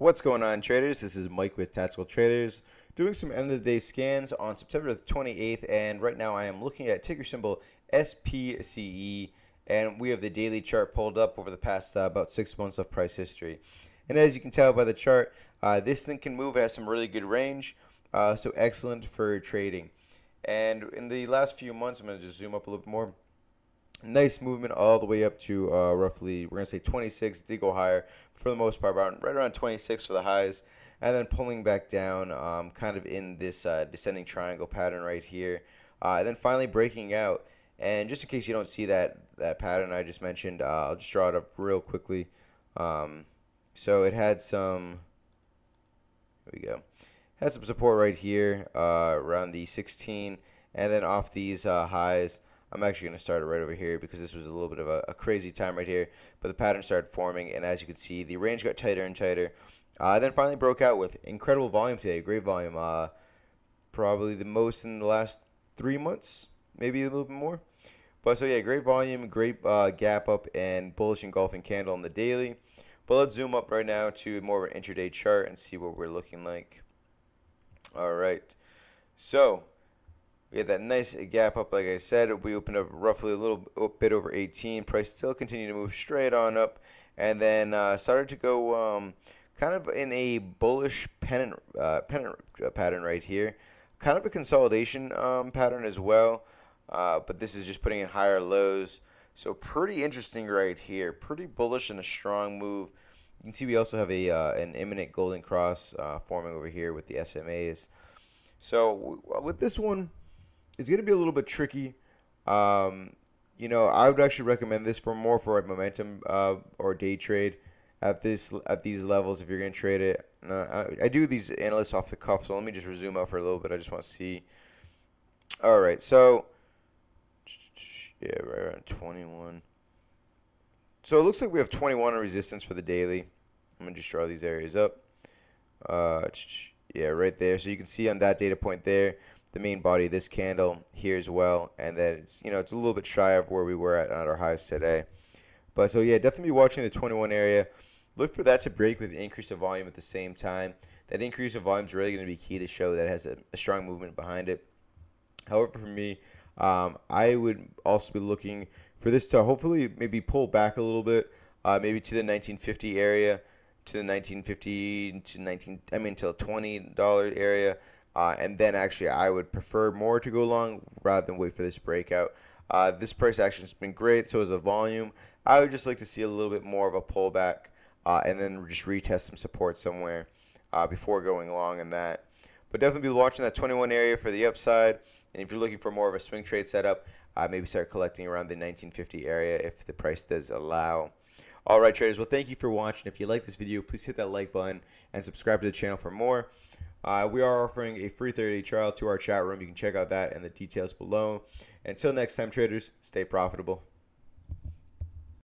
What's going on, traders? This is Mike with Tactical Traders, doing some end of the day scans on September the 28th, and right now I am looking at ticker symbol SPCE, and we have the daily chart pulled up over the past about 6 months of price history. And as you can tell by the chart, this thing can move at some really good range, so excellent for trading. And in the last few months, I'm going to just zoom up a little bit more. Nice movement all the way up to roughly, we're going to say 26, did go higher for the most part, right around 26 for the highs, and then pulling back down kind of in this descending triangle pattern right here, and then finally breaking out. And just in case you don't see that pattern I just mentioned, I'll just draw it up real quickly. So it had some, there we go, had some support right here around the 16, and then off these highs. I'm actually going to start it right over here because this was a little bit of a crazy time right here. But the pattern started forming, and as you can see, the range got tighter and tighter. Then finally broke out with incredible volume today, great volume. Probably the most in the last 3 months, maybe a little bit more. But so yeah, great volume, great gap up, and bullish engulfing candle on the daily. But let's zoom up right now to more of an intraday chart and see what we're looking like. All right, so we had that nice gap up, like I said. We opened up roughly a little bit over 18. Price still continued to move straight on up, and then started to go kind of in a bullish pennant pattern right here, kind of a consolidation pattern as well. But this is just putting in higher lows, so pretty interesting right here. Pretty bullish and a strong move. You can see we also have a an imminent golden cross forming over here with the SMAs. So with this one, it's going to be a little bit tricky. You know, I would actually recommend this for a momentum or day trade at these levels if you're going to trade it. I do these analysts off the cuff, so let me just resume out for a little bit. I just want to see. All right, so yeah, right around 21. So it looks like we have 21 in resistance for the daily. I'm going to just draw these areas up. Yeah, right there. So you can see on that data point there, the main body of this candle here as well, and then it's, you know, it's a little bit shy of where we were at our highs today. But so yeah, definitely be watching the 21 area. Look for that to break with the increase of volume at the same time. That increase of volume is really going to be key to show that it has a strong movement behind it. However, for me, I would also be looking for this to hopefully maybe pull back a little bit, maybe to the 1950 area, to the 1950 to 19, I mean, to the $20 area. And then actually I would prefer more to go long rather than wait for this breakout. This price action has been great, so is the volume. I would just like to see a little bit more of a pullback and then just retest some support somewhere before going long in that. But definitely be watching that 21 area for the upside. And if you're looking for more of a swing trade setup, maybe start collecting around the 1950 area if the price does allow. All right, traders, well, thank you for watching. If you like this video, please hit that like button and subscribe to the channel for more. We are offering a free 30-day trial to our chat room. You can check out that and the details below. Until next time, traders, stay profitable.